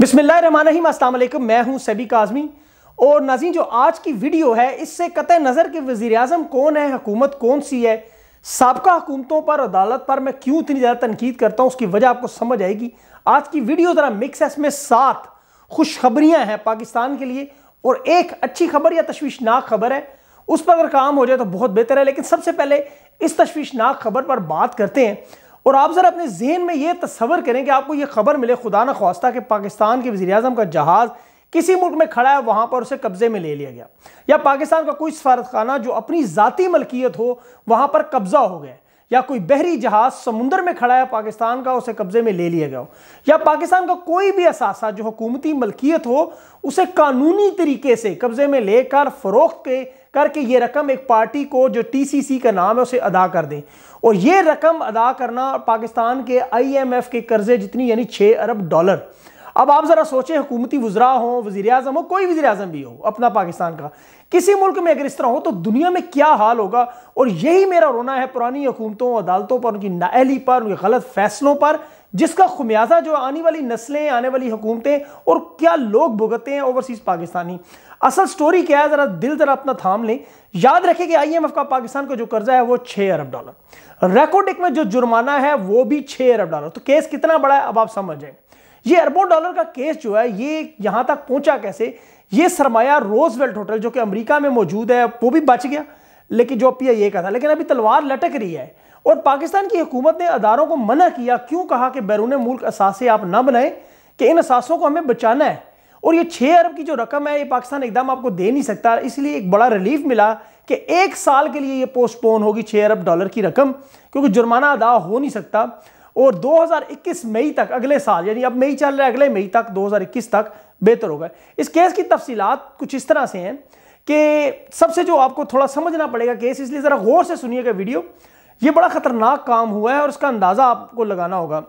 बिस्मिल्लाहिर्रहमानिर्रहीम, अस्सलाम अलैकुम। मैं हूं सबी काज़मी। और नाज़रीन, जो आज की वीडियो है इससे कतई नज़र कि वज़ीर-ए-आज़म कौन है, हुकूमत कौन सी है, साबका हुकूमतों पर, अदालत पर मैं क्यों इतनी ज़्यादा तनकीद करता हूँ उसकी वजह आपको समझ आएगी। आज की वीडियो ज़रा मिक्स है, इसमें 7 खुशखबरियाँ हैं पाकिस्तान के लिए और एक अच्छी खबर या तशवीशनाक खबर है। उस पर अगर काम हो जाए तो बहुत बेहतर है, लेकिन सबसे पहले इस तशवीशनाक खबर पर बात करते हैं। और आप ज़रा अपने जहन में ये तस्वर करें कि आपको ये खबर मिले, खुदा न ख्वास्ता, कि पाकिस्तान के वज़ीर-ए-आज़म का जहाज़ किसी मुल्क में खड़ा है, वहाँ पर उसे कब्ज़े में ले लिया गया, या पाकिस्तान का कोई सफारतखाना जो अपनी ज़ाती मलकियत हो वहाँ पर कब्ज़ा हो गया, या कोई बहरी जहाज़ समुंदर में खड़ा है पाकिस्तान का, उसे कब्ज़े में ले लिया गया हो, या पाकिस्तान का कोई भी असासा जो हुकूमती मलकियत हो उसे कानूनी तरीके से कब्ज़े में लेकर फ़रोख्त के करके ये रकम एक पार्टी को जो TCC का नाम है उसे अदा कर दें। और ये रकम अदा करना पाकिस्तान के IMF के कर्जे जितनी, यानी $6 अरब। अब आप ज़रा सोचें, हुकूमती वुज़रा हो, वज़ीर-ए-आज़म हो, कोई वज़ीर-ए-आज़म भी हो अपना पाकिस्तान का, किसी मुल्क में अगर इस तरह हो तो दुनिया में क्या हाल होगा। और यही मेरा रोना है पुरानी हुकूमतों, अदालतों पर, उनकी नाअहली पर, उनके गलत फैसलों पर, जिसका खुमियाजा जो आने वाली नस्लें, आने वाली हुकूमतें और क्या लोग भुगतते हैं ओवरसीज़ पाकिस्तानी। असल स्टोरी क्या है, ज़रा दिल ज़रा अपना थाम लें। याद रखें कि IMF का पाकिस्तान का जो कर्जा है वो $6 अरब। रेको डिक में जो जुर्माना है वो भी $6 अरब। तो केस कितना बड़ा है अब आप समझ जाएं। ये अरबों डॉलर का केस जो है ये यहाँ तक पहुँचा कैसे। ये सरमाया रोजवेल्ट होटल जो कि अमेरिका में मौजूद है वो भी बच गया, लेकिन जो PIA का था, लेकिन अभी तलवार लटक रही है। और पाकिस्तान की हुकूमत ने अदारों को मना किया, क्यों कहा कि बैरून मुल्क असासे आप ना बनाएं, कि इन असासों को हमें बचाना है। और ये 6 अरब की जो रकम है ये पाकिस्तान एकदम आपको दे नहीं सकता, इसलिए एक बड़ा रिलीफ मिला कि 1 साल के लिए ये पोस्टपोन होगी $6 अरब की रकम, क्योंकि जुर्माना अदा हो नहीं सकता। और 2021 मई तक, अगले साल, यानी अब मई चल रहा है, अगले मई तक 2021 तक बेहतर होगा। इस केस की तफसीलात कुछ इस तरह से हैं कि सबसे जो आपको थोड़ा समझना पड़ेगा केस, इसलिए ज़रा गौर से सुनिएगा वीडियो। ये बड़ा ख़तरनाक काम हुआ है और उसका अंदाज़ा आपको लगाना होगा।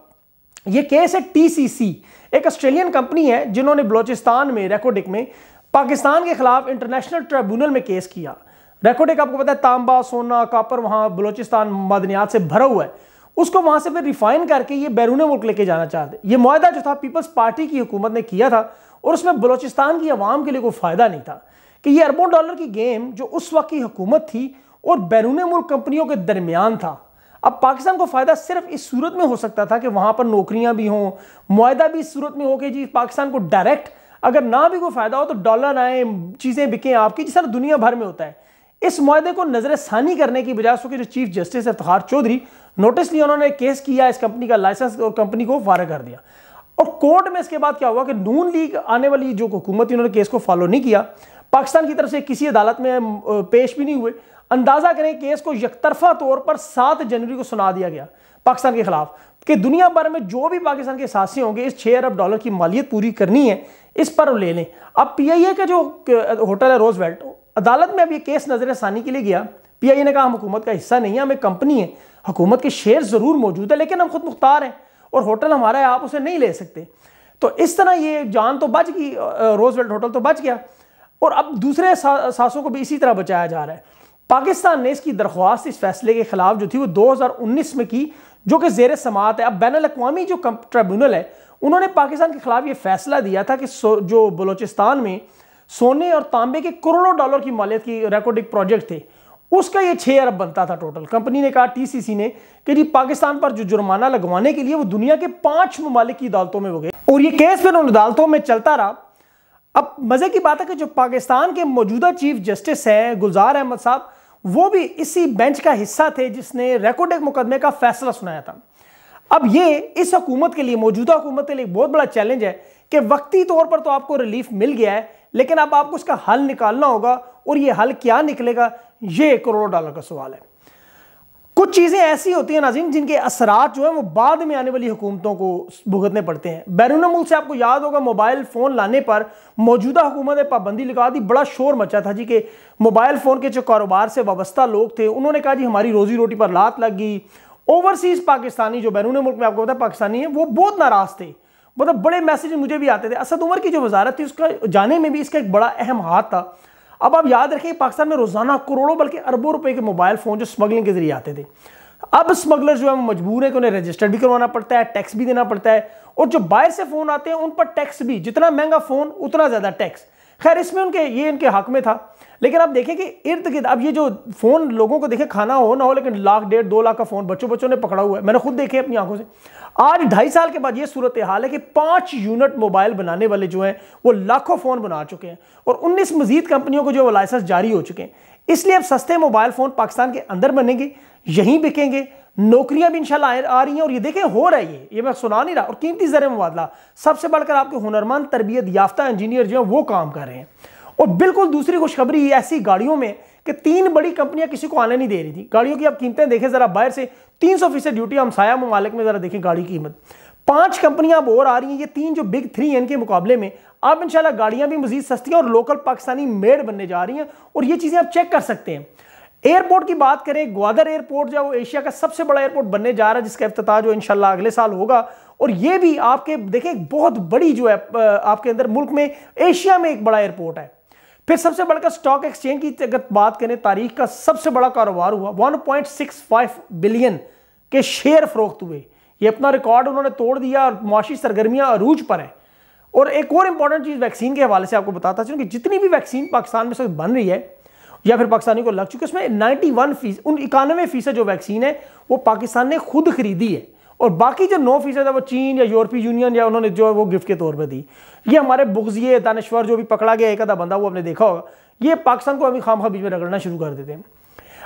ये केस है TCC, एक ऑस्ट्रेलियन कंपनी है जिन्होंने बलोचिस्तान में, रेको डिक में, पाकिस्तान के खिलाफ इंटरनेशनल ट्रिब्यूनल में केस किया। रेको डिक आपको पता है तांबा, सोना, कापर, वहाँ बलोचिस्तान मदनियात से भरा हुआ है, उसको वहाँ से फिर रिफाइन करके ये बैरून मुल्क लेके जाना चाहते। ये मुआहदा जो था पीपल्स पार्टी की हुकूमत ने किया था और उसमें बलोचिस्तान की आवाम के लिए कोई फ़ायदा नहीं था कि ये अरबों डॉलर की गेम जो उस वक्त की हुकूमत थी और बैरून मुल्क कंपनियों के दरमियान था। अब पाकिस्तान को फ़ायदा सिर्फ इस सूरत में हो सकता था कि वहाँ पर नौकरियाँ भी हों, मुआहदा भी इस सूरत में हो कि जी पाकिस्तान को डायरेक्ट अगर ना भी कोई फ़ायदा हो तो डॉलर आए, चीज़ें बिकें आपकी, जिस तरह दुनिया भर में होता है। इस मुआहदे को नजर सानी करने की बजाय उसके जो chief justice Iftikhar Chaudhry, notice लिया, उन्होंने केस किया, इस कंपनी का लाइसेंस और कंपनी को फारग कर दिया। और कोर्ट में इसके बाद क्या हुआ कि नून लीग आने वाली जो हुकूमत थी उन्होंने केस को फॉलो नहीं किया, पाकिस्तान की तरफ से किसी अदालत में पेश भी नहीं हुए। अंदाज़ा करें केस को यकतरफा तौर पर 7 जनवरी को सुना दिया गया पाकिस्तान के खिलाफ, कि दुनिया भर में जो भी पाकिस्तान के असासे होंगे इस $6 अरब की मालियत पूरी करनी है, इस पर ले लें। अब PIA का जो होटल है रोजवेल्ट, अदालत में अब ये केस नजर सानी के लिए गया। PIA ने कहा हम हुकूमत का हिस्सा नहीं है, हम एक कंपनी है, हुकूमत के शेयर ज़रूर मौजूद है लेकिन हम खुद मुख्तार हैं और होटल हमारा है, आप उसे नहीं ले सकते। तो इस तरह ये जान तो बच गई, रोजवेल्ट होटल तो बच गया, और अब दूसरे सासों को भी इसी तरह बचाया जा रहा है। पाकिस्तान ने इसकी दरख्वास्त, इस फैसले के खिलाफ जो थी वो 2019 में की, जो कि ज़ेर समात है। अब बैन-उल-अक़वामी जो ट्रिब्यूनल है उन्होंने पाकिस्तान के खिलाफ ये फैसला दिया था कि जो बलोचिस्तान में सोने और तांबे के $करोड़ों की मालियत की रेको डिक प्रोजेक्ट थे उसका ये 6 अरब बनता था टोटल। कंपनी ने कहा, TCC ने, कि जी पाकिस्तान पर जो जुर्माना लगवाने के लिए वो दुनिया के 5 ममालिक की अदालतों में हो गए। और ये केस फिर उन अदालतों में चलता रहा। अब मज़े की बात है कि जो पाकिस्तान के मौजूदा चीफ जस्टिस हैं गुलजार अहमद साहब, वो भी इसी बेंच का हिस्सा थे जिसने रेको डिक मुकदमे का फैसला सुनाया था। अब ये इस हुकूमत के लिए, मौजूदा हुकूमत के लिए बहुत बड़ा चैलेंज है कि वक्ती तौर पर तो आपको रिलीफ मिल गया है, लेकिन अब आपको इसका हल निकालना होगा। और ये हल क्या निकलेगा, ये $करोड़ों का सवाल है। कुछ चीज़ें ऐसी होती हैं नाज़रीन जिनके असरात जो हैं वो बाद में आने वाली हुकूमतों को भुगतने पड़ते हैं। बैरून मुल्क से आपको याद होगा मोबाइल फ़ोन लाने पर मौजूदा हुकूमत ने पाबंदी लगा दी, बड़ा शोर मचा था जी, कि मोबाइल फ़ोन के जो कारोबार से वाबस्ता लोग थे उन्होंने कहा जी हमारी रोज़ी रोटी पर लात लग गई। ओवरसीज़ पाकिस्तानी जो बैरून मुल्क में आपको पता है पाकिस्तानी है, वो बहुत नाराज़ थे, मतलब बड़े मैसेज मुझे भी आते थे। असद उमर की जो वजारत थी उसका जाने में भी इसका एक बड़ा अहम हाथ था। अब आप याद रखें पाकिस्तान में रोज़ाना करोड़ों बल्कि अरबों रुपए के मोबाइल फ़ोन जो स्मगलिंग के ज़रिए आते थे, अब स्मगलर जो है वो मजबूर है कि उन्हें रजिस्टर भी करवाना पड़ता है, टैक्स भी देना पड़ता है, और जो बाहर से फोन आते हैं उन पर टैक्स भी, जितना महंगा फोन उतना ज्यादा टैक्स। खैर इसमें इनके हक में था, लेकिन आप देखें कि इर्द गिर्द अब ये जो फोन लोगों को देखे खाना हो ना हो, लेकिन 1 लाख 1.5 2 लाख का फोन बच्चों ने पकड़ा हुआ है। मैंने खुद देखे अपनी आंखों से। आज 2.5 साल के बाद ये सूरत हाल है कि 5 यूनिट मोबाइल बनाने वाले जो हैं वो लाखों फोन बना चुके हैं और 19 मजीद कंपनियों को जो लाइसेंस जारी हो चुके हैं। इसलिए अब सस्ते मोबाइल फोन पाकिस्तान के अंदर बनेंगे, यहीं बिकेंगे, नौकरियां भी इंशाल्लाह आ रही हैं। और ये देखें हो रहा है, ये मैं सुना नहीं रहा। और कीमती ज़र मुबादला, सबसे बढ़कर आपके हुनरमंद तरबियत याफ्ता इंजीनियर जो हैं वो काम कर रहे हैं। और बिल्कुल दूसरी खुशखबरी ऐसी गाड़ियों में कि 3 बड़ी कंपनियां किसी को आने नहीं दे रही थी। गाड़ियों की आप कीमतें देखें ज़रा, बाहर से 300% ड्यूटी हमसाया ममालिक में, ज़रा देखें गाड़ी की कीमत। 5 कंपनियां अब और आ रही हैं, ये 3 जो बिग 3 हैं इनके मुकाबले में। अब इंशाल्लाह गाड़ियां भी मज़ीद सस्ती और लोकल पाकिस्तानी मेड बनने जा रही हैं और ये चीज़ें आप चेक कर सकते हैं। एयरपोर्ट की बात करें, ग्वादर एयरपोर्ट जो है वो एशिया का सबसे बड़ा एयरपोर्ट बनने जा रहा है, जिसका इफ्तिताह जो इंशाल्लाह अगले साल होगा। और ये भी आपके देखें एक बहुत बड़ी जो है आपके अंदर मुल्क में, एशिया में एक बड़ा एयरपोर्ट है। फिर सबसे बढ़कर स्टॉक एक्सचेंज की अगर बात करें, तारीख का सबसे बड़ा कारोबार हुआ, 1.65 बिलियन के शेयर फरोख्त हुए। ये अपना रिकॉर्ड उन्होंने तोड़ दिया और मुआशी सरगर्मियाँ अरूज पर है। और एक और इंपॉर्टेंट चीज़ वैक्सीन के हवाले से आपको बताता चलूँ कि जितनी भी वैक्सीन पाकिस्तान में से बन रही है या फिर पाकिस्तानी को लग चुकी है, उसमें 91% जो वैक्सीन है वो पाकिस्तान ने खुद खरीदी है और बाकी जो 9% है वो चीन या यूरोपीय यूनियन या उन्होंने जो है वो गिफ्ट के तौर पर दी। ये हमारे बुगजिए दानश्वर जो भी पकड़ा गया एक आधा बंदा, वो आपने देखा होगा, ये पाकिस्तान को अभी खामखा बीच में रगड़ना शुरू कर देते हैं।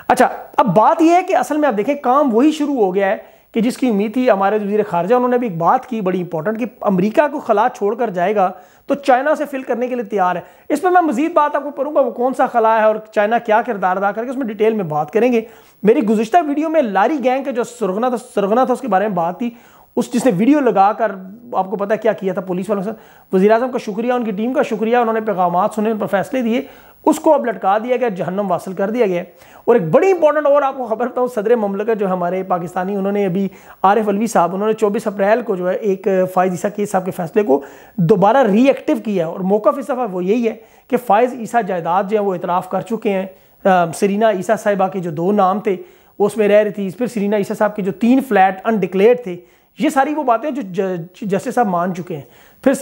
अच्छा, अब बात यह है कि असल में आप देखें काम वही शुरू हो गया है कि जिसकी उम्मीद थी। हमारे वज़ीर ख़ारजा उन्होंने भी एक बात की बड़ी इंपॉर्टेंट कि अमेरिका को खला छोड़कर जाएगा तो चाइना से फिल करने के लिए तैयार है। इस पर मैं मज़ीद बात आपको करूँगा, वो कौन सा खला है और चाइना क्या किरदार अदा करके उसमें डिटेल में बात करेंगे। मेरी गुज़श्ता वीडियो में लारी गैंग का जो सरगना था उसके बारे में बात थी, उस जिसने वीडियो लगा कर आपको पता क्या किया था पुलिस वालों से। वज़ीर आज़म का शुक्रिया, उनकी टीम का शुक्रिया, उन्होंने पैगाम सुने, उन पर फैसले दिए, उसको अब लटका दिया गया, जहन्नम वासिल कर दिया गया। और एक बड़ी इंपॉर्टेंट और आपको खबर बताऊँ, सदर ममलकत जो हमारे पाकिस्तानी, उन्होंने अभी आरिफ अलवी साहब, उन्होंने 24 अप्रैल को जो है एक फ़ाइज़ ईसा केस साहब के फैसले को दोबारा रीएक्टिव किया है। और मौक़िफ़ इस दफ़ा वो यही है कि फ़ाइज़ ईसा जायदाद जो है वो इतराफ़ कर चुके हैं। सरीना ईसा साहिबा के जो 2 नाम थे उसमें रह रही थी, फिर सरीना ईसा साहब के जो 3 फ्लैट अनडिक्लेयर्ड थे, ये सारी वो बातें जो जस्टिस साहब मान चुके हैं। फिर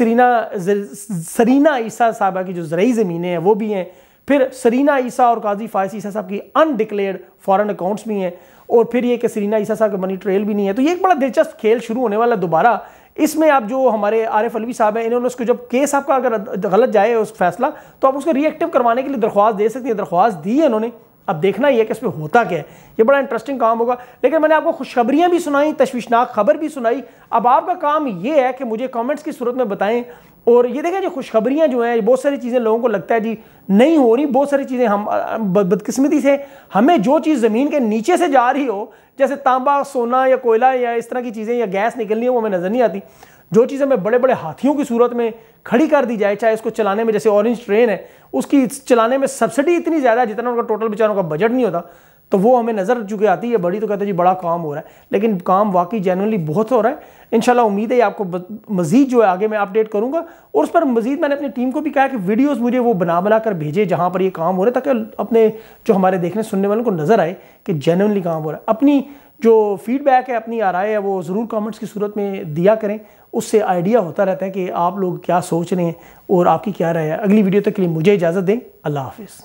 सरीना ईसा साहिबा की जो ज़रई ज़मीनें हैं वो भी हैं, फिर सरीना ईसा और काजी फ़ाइज़ ईसा साहब की अनडिक्लेयर्ड फॉरेन अकाउंट्स भी हैं, और फिर ये कि सरीना ईसा साहब का मनी ट्रेल भी नहीं है। तो ये एक बड़ा दिलचस्प खेल शुरू होने वाला दोबारा। इसमें आप जो हमारे आरिफ अलवी साहब हैं, इन्होंने उसको जब केस आपका अगर गलत जाए उस फैसला तो आप उसको रीएक्टिव करवाने के लिए दरख्वास्त दे सकते हैं, दरख्वास्त दी है इन्होंने। अब देखना ही है कि इसमें होता क्या है, ये बड़ा इंटरेस्टिंग काम होगा। लेकिन मैंने आपको खुशखबरियाँ भी सुनाई, तश्वीशनाक खबर भी सुनाई। अब आपका काम ये है कि मुझे कमेंट्स की सूरत में बताएं। और ये देखें जो खुशखबरियाँ जो हैं, बहुत सारी चीज़ें लोगों को लगता है जी नहीं हो रही, बहुत सारी चीज़ें हम बदकिस्मती से हमें जो चीज़ ज़मीन के नीचे से जा रही हो, जैसे तांबा, सोना या कोयला या इस तरह की चीज़ें या गैस निकलनी है, वो हमें नज़र नहीं आती। जो चीज़ें हमें बड़े बड़े हाथियों की सूरत में खड़ी कर दी जाए, चाहे उसको चलाने में, जैसे ऑरेंज ट्रेन है उसकी चलाने में सब्सिडी इतनी ज़्यादा है जितना उनका टोटल बेचारों का बजट नहीं होता, तो वो हमें नज़र चुके आती है बड़ी। तो कहते हैं जी बड़ा काम हो रहा है, लेकिन काम वाकई जेनुअनली बहुत हो रहा है। इंशाल्लाह उम्मीद है आपको मज़ीद जो है आगे मैं अपडेट करूँगा। और उस पर मज़ीद मैंने अपनी टीम को भी कहा कि वीडियोज़ मुझे वो बना कर भेजे जहाँ पर ये काम हो रहा है, ताकि अपने जो हमारे देखने सुनने वालों को नज़र आए कि जेनुअनली काम हो रहा है। अपनी जो फीडबैक है, अपनी आराय है, वो ज़रूर कमेंट्स की सूरत में दिया करें, उससे आइडिया होता रहता है कि आप लोग क्या सोच रहे हैं और आपकी क्या राय है। अगली वीडियो तक के लिए मुझे इजाज़त दें, अल्लाह हाफ़िज़।